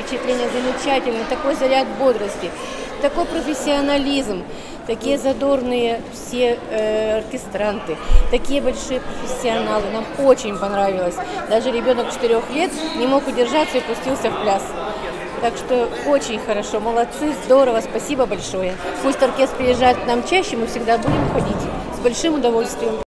впечатление замечательное, такой заряд бодрости, такой профессионализм, такие задорные все оркестранты, такие большие профессионалы. Нам очень понравилось. Даже ребенок 4 лет не мог удержаться и пустился в пляс. Так что очень хорошо, молодцы, здорово, спасибо большое. Пусть оркестр приезжает к нам чаще, мы всегда будем ходить с большим удовольствием.